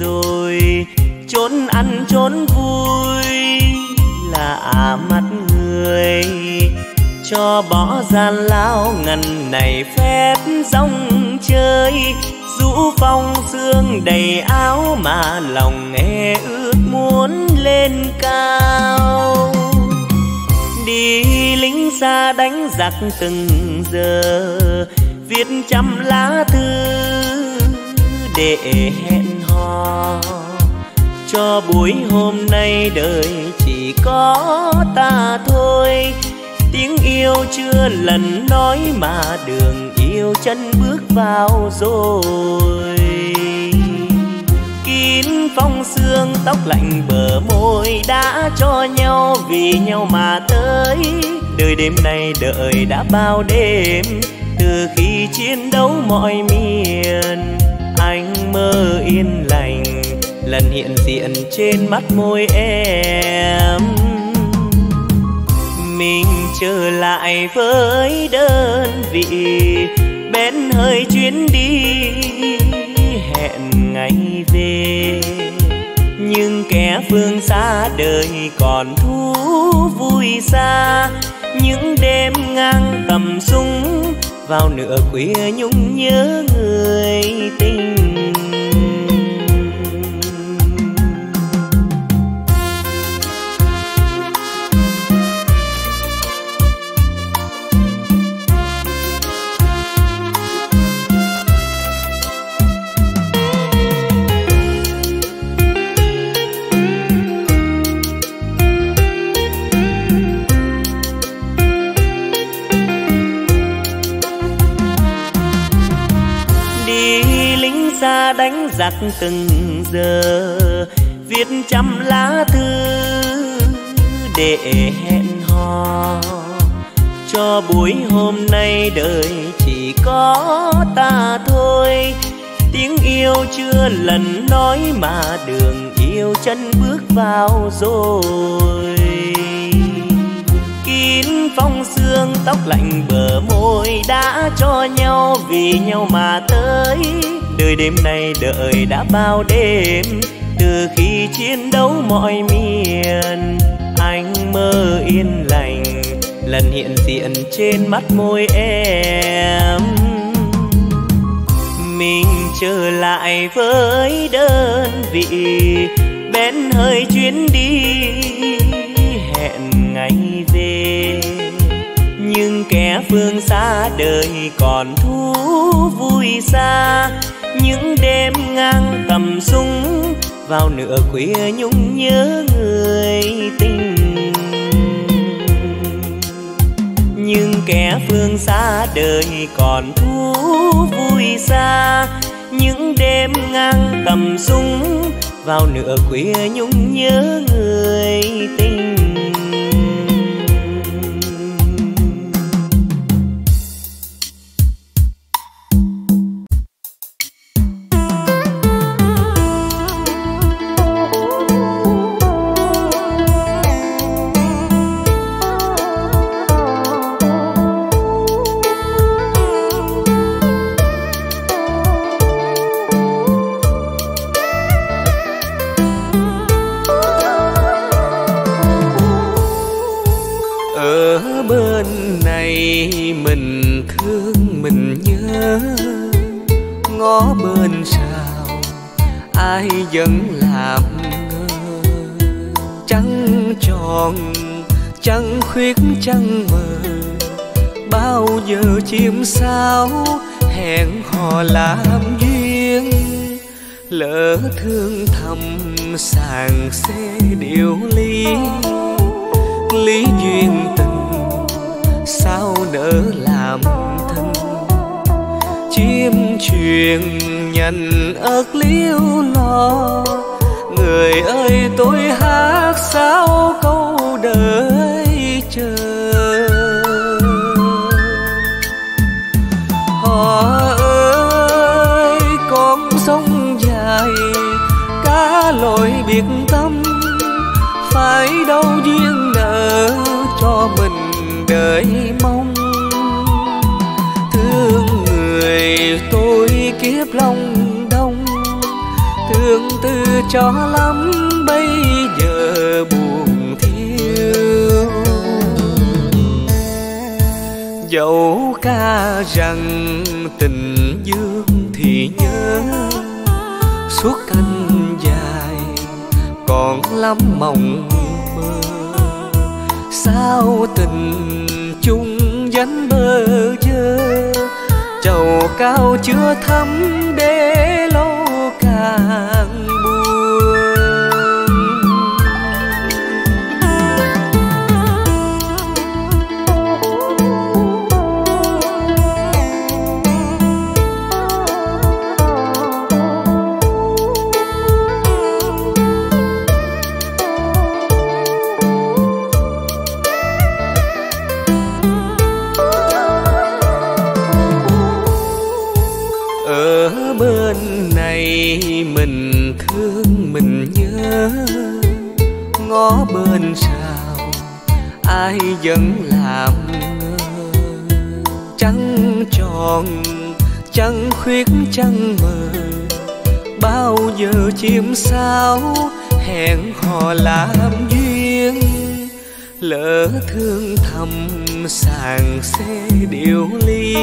rồi, chốn ăn chốn vui là mắt người. Cho bỏ gian lao ngần này phép rong chơi, rũ phong sương đầy áo mà lòng nghe ước muốn lên cao. Đi lính xa đánh giặc từng giờ, viết trăm lá thư để hẹn hò. Cho buổi hôm nay đời chỉ có ta thôi, tiếng yêu chưa lần nói mà đường yêu chân bước vào rồi. Kín phong sương tóc lạnh bờ môi đã cho nhau vì nhau mà tới. Đời đêm nay đợi đã bao đêm, từ khi chiến đấu mọi miền anh mơ yên lành lần hiện diện trên mắt môi em. Mình trở lại với đơn vị, bén hơi chuyến đi hẹn ngày về. Nhưng kẻ phương xa đời còn thú vui xa, những đêm ngang tầm súng vào nửa khuya nhung nhớ người tình. Đánh giặc từng giờ, viết trăm lá thư để hẹn hò. Cho buổi hôm nay đời chỉ có ta thôi, tiếng yêu chưa lần nói mà đường yêu chân bước vào rồi. Kín phong sương tóc lạnh bờ môi đã cho nhau vì nhau mà tới. Đời đêm nay đợi đã bao đêm, từ khi chiến đấu mọi miền anh mơ yên lành lần hiện diện trên mắt môi em. Mình trở lại với đơn vị, bén hơi chuyến đi hẹn ngày về. Nhưng kẻ phương xa đời còn thú vui xa, những đêm ngang tầm súng vào nửa khuya nhung nhớ người tình. Nhưng kẻ phương xa đời còn thú vui xa, những đêm ngang tầm súng vào nửa khuya nhung nhớ người tình. Vẫn làm ngơ trăng tròn trăng khuyết trăng mờ, bao giờ chim sao hẹn hò làm duyên. Lỡ thương thầm sàng xê điều ly, lý duyên tình sao nỡ làm thân. Chim truyền nhành ớt liễu lo, người ơi tôi hát sao câu đời chờ. Họ ơi con sông dài cá lội biệt tâm, phải đâu duyên nợ cho mình đợi mong. Thương người tôi kiếp lòng đông, thương tư cho lắm, bây giờ buồn thiêu. Dẫu ca rằng tình dương thì nhớ, suốt anh dài còn lắm mộng mơ. Sao tình chung dánh bơ vơ, trầu cao chưa thấm để lâu càng mình thương mình nhớ. Ngó bên sao ai vẫn làm ngơ, trăng tròn trăng khuyết trăng mờ. Bao giờ chim sao hẹn hò làm duyên, lỡ thương thầm sàng xê điều ly.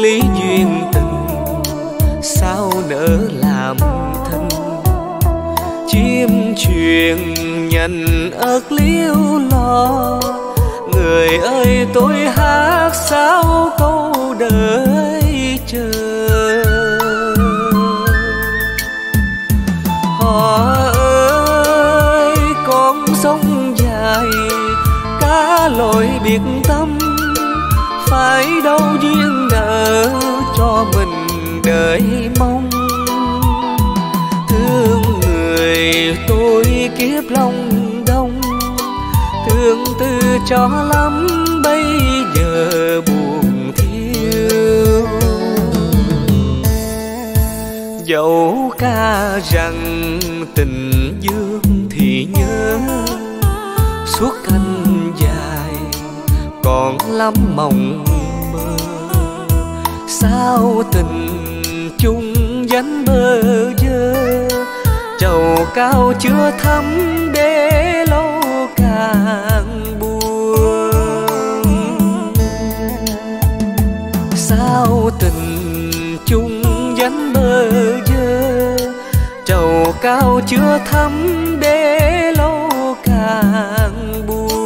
Lý duyên tình sao nỡ làm thân, chim truyền nhành ớt liễu lo. Người ơi tôi hát sao câu đời chờ, họ ơi con sông dài cá lội biệt tâm. Phải đâu duyên nợ cho mình đời mong, thương người tôi kiếp lòng đông. Thương tư cho lắm, bây giờ buồn thiêu. Dẫu ca rằng tình dương thì nhớ, suốt anh dài còn lắm mộng mơ. Sao tình chung dánh bơ vơ, trầu cao chưa thấm để lâu càng buồn. Sao tình chung dánh bơ vơ, trầu cao chưa thấm để lâu càng buồn.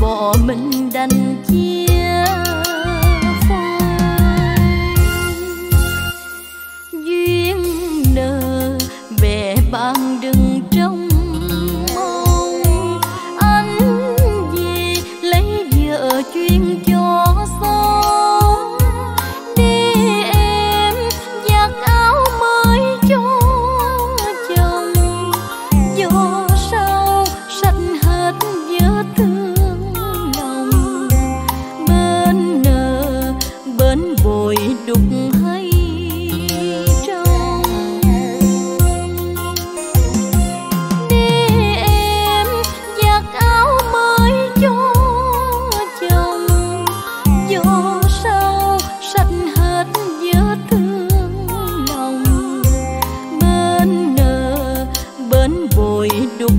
bỏ mình đành chia phai. Duyên nợ bè bang đừng trông mong, anh về lấy vợ chuyên cho xấu. Đi em giặt áo mới cho chồng, do sao sạch hết vợ thương lòng. Bên nợ bên bồi đục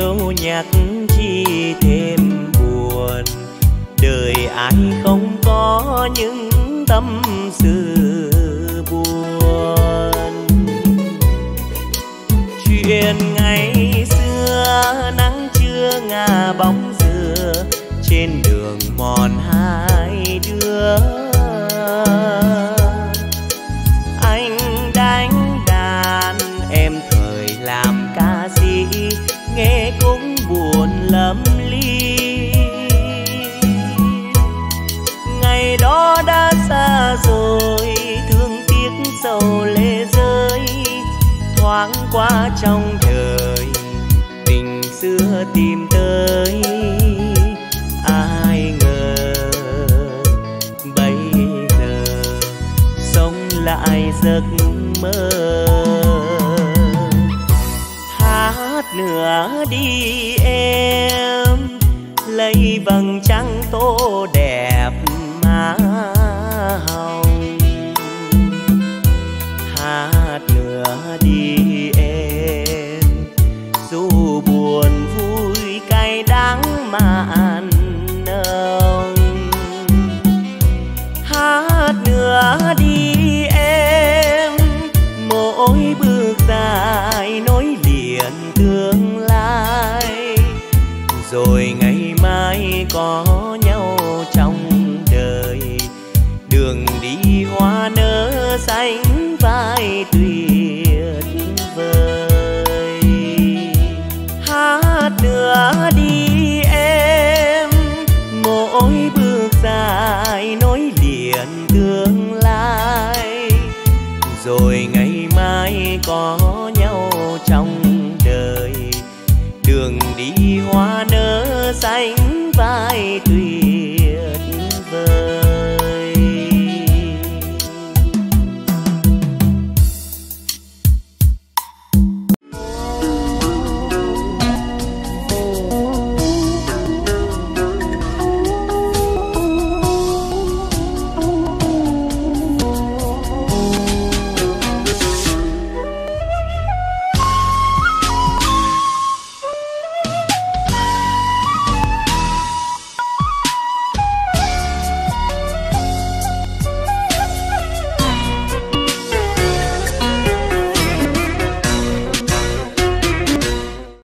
yêu nhạc chi thêm buồn, đời ai không có những tâm sự buồn. Chuyện ngày xưa nắng chưa ngả bóng dừa, trên đường mòn hai đứa anh đánh đàn, em thời làm ca sĩ nghe cũng buồn lắm ly. Ngày đó đã xa rồi, thương tiếc sầu lệ rơi thoáng qua trong đời, tình xưa tìm tới ai ngờ. Bây giờ sống lại giấc mơ, hát nữa đi em, lấy vầng trăng tô đẹp má hồng. Hát nữa đi em, dù buồn vui cay đắng mà ăn nồng. Hát nữa đi em, mỗi bước dài nối liền tương lai, rồi ngày mai có nhau trong đời. Đường đi hoa nở xanh vai tuyệt vời. Hát nữa đi em, mỗi bước dài nối liền tương lai, rồi ngày mai có nhau trong